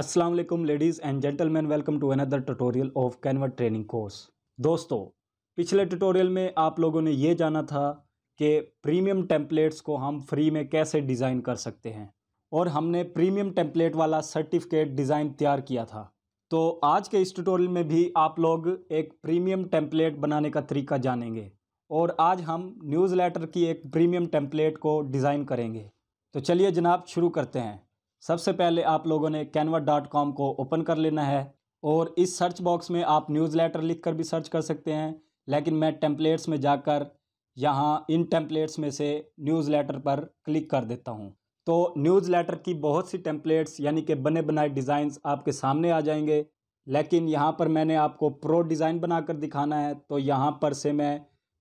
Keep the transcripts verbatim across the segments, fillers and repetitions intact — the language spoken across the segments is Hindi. अस्सलाम वालेकुम ladies and gentleman, welcome to another tutorial of Canva training course. दोस्तों, पिछले ट्यूटोरियल में आप लोगों ने ये जाना था कि प्रीमियम टेम्पलेट्स को हम फ्री में कैसे डिज़ाइन कर सकते हैं और हमने प्रीमियम टेम्पलेट वाला सर्टिफिकेट डिज़ाइन तैयार किया था। तो आज के इस ट्यूटोरियल में भी आप लोग एक प्रीमियम टेम्पलेट बनाने का तरीका जानेंगे और आज हम न्यूज़लेटर की एक प्रीमियम टेम्पलेट को डिज़ाइन करेंगे। तो चलिए जनाब शुरू करते हैं। सबसे पहले आप लोगों ने कैनवा डॉट कॉम को ओपन कर लेना है और इस सर्च बॉक्स में आप न्यूज़लेटर लिखकर भी सर्च कर सकते हैं, लेकिन मैं टेम्पलेट्स में जाकर यहाँ इन टेम्पलेट्स में से न्यूज़लेटर पर क्लिक कर देता हूँ। तो न्यूज़लेटर की बहुत सी टेम्पलेट्स यानी कि बने बनाए डिज़ाइंस आपके सामने आ जाएंगे, लेकिन यहाँ पर मैंने आपको प्रो डिज़ाइन बनाकर दिखाना है तो यहाँ पर से मैं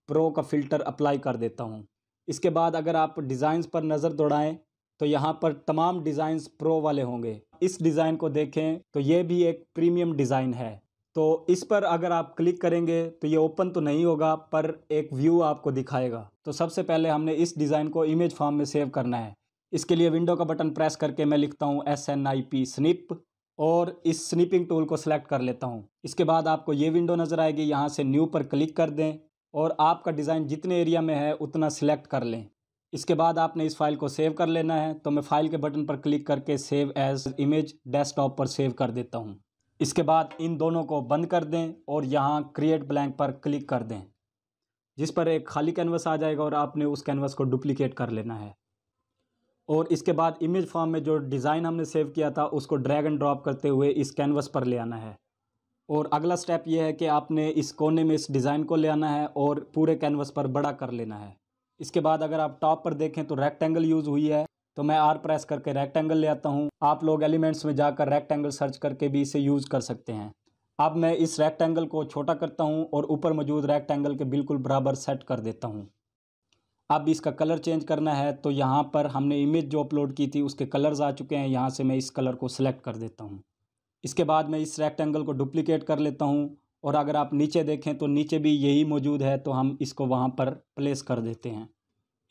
प्रो का फ़िल्टर अप्लाई कर देता हूँ। इसके बाद अगर आप डिज़ाइंस पर नज़र दौड़ाएँ तो यहाँ पर तमाम डिज़ाइंस प्रो वाले होंगे। इस डिज़ाइन को देखें तो ये भी एक प्रीमियम डिज़ाइन है, तो इस पर अगर आप क्लिक करेंगे तो ये ओपन तो नहीं होगा पर एक व्यू आपको दिखाएगा। तो सबसे पहले हमने इस डिज़ाइन को इमेज फॉर्म में सेव करना है। इसके लिए विंडो का बटन प्रेस करके मैं लिखता हूँ S N I P snip और इस स्निपिंग टूल को सिलेक्ट कर लेता हूँ। इसके बाद आपको ये विंडो नज़र आएगी, यहाँ से न्यू पर क्लिक कर दें और आपका डिज़ाइन जितने एरिया में है उतना सिलेक्ट कर लें। इसके बाद आपने इस फाइल को सेव कर लेना है, तो मैं फाइल के बटन पर क्लिक करके सेव एज इमेज डेस्कटॉप पर सेव कर देता हूँ। इसके बाद इन दोनों को बंद कर दें और यहाँ क्रिएट ब्लैंक पर क्लिक कर दें, जिस पर एक खाली कैनवस आ जाएगा और आपने उस कैनवस को डुप्लीकेट कर लेना है। और इसके बाद इमेज फॉर्म में जो डिज़ाइन हमने सेव किया था उसको ड्रैग एंड ड्रॉप करते हुए इस कैनवस पर ले आना है और अगला स्टेप यह है कि आपने इस कोने में इस डिज़ाइन को ले आना है और पूरे कैनवस पर बड़ा कर लेना है। इसके बाद अगर आप टॉप पर देखें तो रेक्टेंगल यूज़ हुई है, तो मैं आर प्रेस करके रेक्टेंगल ले आता हूँ। आप लोग एलिमेंट्स में जाकर रेक्टेंगल सर्च करके भी इसे यूज़ कर सकते हैं। अब मैं इस रेक्टेंगल को छोटा करता हूँ और ऊपर मौजूद रेक्टेंगल के बिल्कुल बराबर सेट कर देता हूँ। अब इसका कलर चेंज करना है, तो यहाँ पर हमने इमेज जो अपलोड की थी उसके कलर्स आ चुके हैं, यहाँ से मैं इस कलर को सिलेक्ट कर देता हूँ। इसके बाद मैं इस रेक्टेंगल को डुप्लीकेट कर लेता हूँ और अगर आप नीचे देखें तो नीचे भी यही मौजूद है, तो हम इसको वहाँ पर प्लेस कर देते हैं।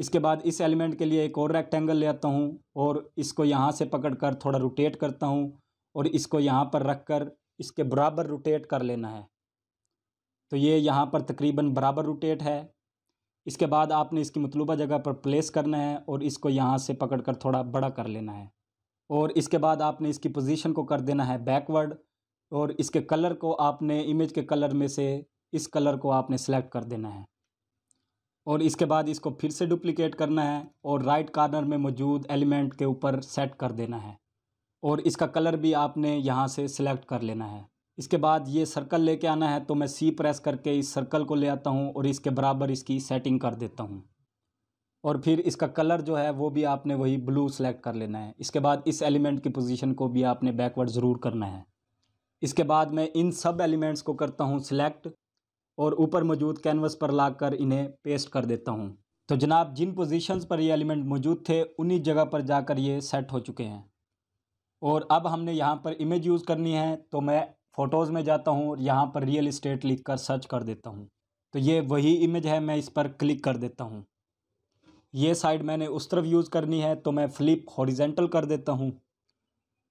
इसके बाद इस एलिमेंट के लिए एक और रेक्टेंगल ले आता हूँ और इसको यहाँ से पकड़कर थोड़ा रोटेट करता हूँ और इसको यहाँ पर रखकर इसके बराबर रोटेट कर लेना है। तो ये यहाँ पर तकरीबन बराबर रोटेट है। इसके बाद आपने इसकी मतलूबा जगह पर प्लेस करना है और इसको यहाँ से पकड़कर थोड़ा बड़ा कर लेना है और इसके बाद आपने इसकी पोजीशन को कर देना है बैकवर्ड और इसके कलर को आपने इमेज के कलर में से इस कलर को आपने सेलेक्ट कर देना है और इसके बाद इसको फिर से डुप्लीकेट करना है और राइट कॉर्नर में मौजूद एलिमेंट के ऊपर सेट कर देना है और इसका कलर भी आपने यहाँ से सिलेक्ट कर लेना है। इसके बाद ये सर्कल लेके आना है, तो मैं सी प्रेस करके इस सर्कल को ले आता हूँ और इसके बराबर इसकी सेटिंग कर देता हूँ और फिर इसका कलर जो है वो भी आपने वही ब्लू सेलेक्ट कर लेना है। इसके बाद इस एलिमेंट की पोजीशन को भी आपने बैकवर्ड ज़रूर करना है। इसके बाद मैं इन सब एलिमेंट्स को करता हूँ सिलेक्ट और ऊपर मौजूद कैनवस पर लाकर इन्हें पेस्ट कर देता हूँ। तो जनाब जिन पोजीशंस पर ये एलिमेंट मौजूद थे उन्हीं जगह पर जाकर ये सेट हो चुके हैं और अब हमने यहाँ पर इमेज यूज़ करनी है, तो मैं फ़ोटोज़ में जाता हूँ और यहाँ पर रियल इस्टेट लिख कर सर्च कर देता हूँ। तो ये वही इमेज है, मैं इस पर क्लिक कर देता हूँ। ये साइड मैंने उस तरफ यूज़ करनी है, तो मैं फ्लिप हॉरिजेंटल कर देता हूँ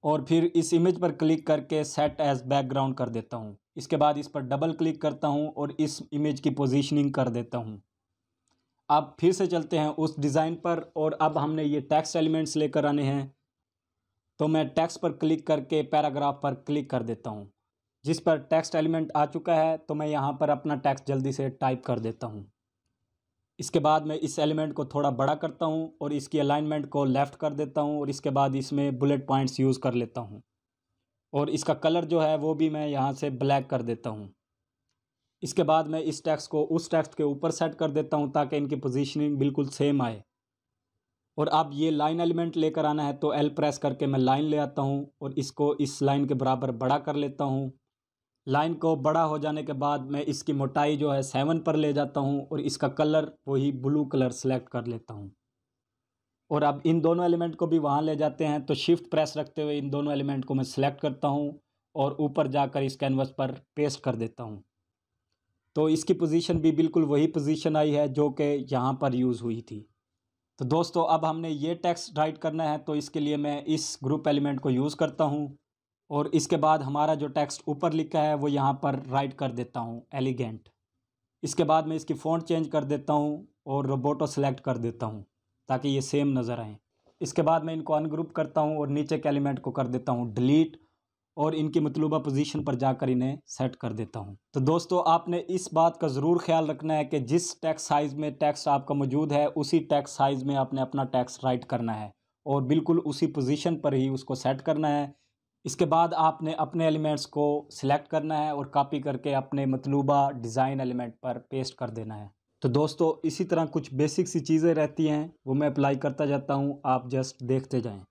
और फिर इस इमेज पर क्लिक करके सेट एज बैकग्राउंड कर देता हूँ। इसके बाद इस पर डबल क्लिक करता हूँ और इस इमेज की पोजीशनिंग कर देता हूँ। अब फिर से चलते हैं उस डिज़ाइन पर और अब हमने ये टेक्स्ट एलिमेंट्स लेकर आने हैं, तो मैं टेक्स्ट पर क्लिक करके पैराग्राफ पर क्लिक कर देता हूँ। जिस पर टेक्स्ट एलिमेंट आ चुका है तो मैं यहाँ पर अपना टेक्स्ट जल्दी से टाइप कर देता हूँ। इसके बाद मैं इस एलिमेंट को थोड़ा बड़ा करता हूँ और इसकी अलाइनमेंट को लेफ़्ट कर देता हूँ और इसके बाद इसमें बुलेट पॉइंट्स यूज़ कर लेता हूँ और इसका कलर जो है वो भी मैं यहाँ से ब्लैक कर देता हूँ। इसके बाद मैं इस टेक्स्ट को उस टेक्स्ट के ऊपर सेट कर देता हूँ ताकि इनकी पोजीशनिंग बिल्कुल सेम आए और अब ये लाइन एलिमेंट लेकर आना है, तो एल प्रेस करके मैं लाइन ले आता हूँ और इसको इस लाइन के बराबर बड़ा कर लेता हूँ। लाइन को बड़ा हो जाने के बाद मैं इसकी मोटाई जो है सेवन पर ले जाता हूँ और इसका कलर वही ब्लू कलर सेलेक्ट कर लेता हूँ और अब इन दोनों एलिमेंट को भी वहाँ ले जाते हैं, तो शिफ्ट प्रेस रखते हुए इन दोनों एलिमेंट को मैं सेलेक्ट करता हूँ और ऊपर जाकर इस कैनवस पर पेस्ट कर देता हूँ। तो इसकी पोजीशन भी बिल्कुल वही पोजीशन आई है जो कि यहाँ पर यूज़ हुई थी। तो दोस्तों अब हमने ये टेक्स्ट राइट करना है, तो इसके लिए मैं इस ग्रुप एलिमेंट को यूज़ करता हूँ और इसके बाद हमारा जो टेक्स्ट ऊपर लिखा है वो यहाँ पर राइट कर देता हूँ एलिगेंट। इसके बाद मैं इसकी फ़ॉन्ट चेंज कर देता हूँ और रोबोटो सेलेक्ट कर देता हूँ ताकि ये सेम नज़र आए। इसके बाद मैं इनको अनग्रुप करता हूँ और नीचे के एलिमेंट को कर देता हूँ डिलीट और इनकी मतलूबा पोजीशन पर जाकर इन्हें सेट कर देता हूँ। तो दोस्तों आपने इस बात का ज़रूर ख्याल रखना है कि जिस टेक्स्ट साइज़ में टेक्स्ट आपका मौजूद है उसी टेक्स्ट साइज़ में आपने अपना टेक्स्ट राइट करना है और बिल्कुल उसी पोजीशन पर ही उसको सेट करना है। इसके बाद आपने अपने एलिमेंट्स को सिलेक्ट करना है और कॉपी करके अपने मतलूबा डिज़ाइन एलिमेंट पर पेस्ट कर देना है। तो दोस्तों इसी तरह कुछ बेसिक सी चीज़ें रहती हैं वो मैं अप्लाई करता जाता हूँ, आप जस्ट देखते जाएँ।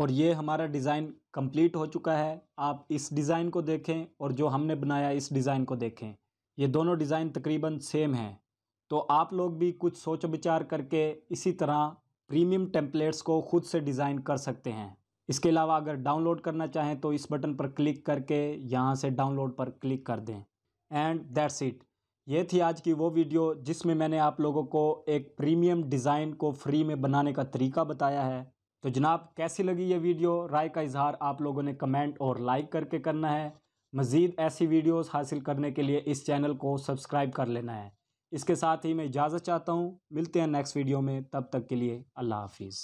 और ये हमारा डिज़ाइन कंप्लीट हो चुका है। आप इस डिज़ाइन को देखें और जो हमने बनाया इस डिज़ाइन को देखें, ये दोनों डिज़ाइन तकरीबन सेम हैं। तो आप लोग भी कुछ सोच विचार करके इसी तरह प्रीमियम टेम्पलेट्स को खुद से डिज़ाइन कर सकते हैं। इसके अलावा अगर डाउनलोड करना चाहें तो इस बटन पर क्लिक करके यहाँ से डाउनलोड पर क्लिक कर दें। And that's it. ये थी आज की वो वीडियो जिसमें मैंने आप लोगों को एक प्रीमियम डिज़ाइन को फ्री में बनाने का तरीका बताया है। तो जनाब कैसी लगी ये वीडियो? राय का इजहार आप लोगों ने कमेंट और लाइक करके करना है। मज़ीद ऐसी वीडियोस हासिल करने के लिए इस चैनल को सब्सक्राइब कर लेना है। इसके साथ ही मैं इजाज़त चाहता हूँ। मिलते हैं नेक्स्ट वीडियो में, तब तक के लिए अल्लाह हाफिज़।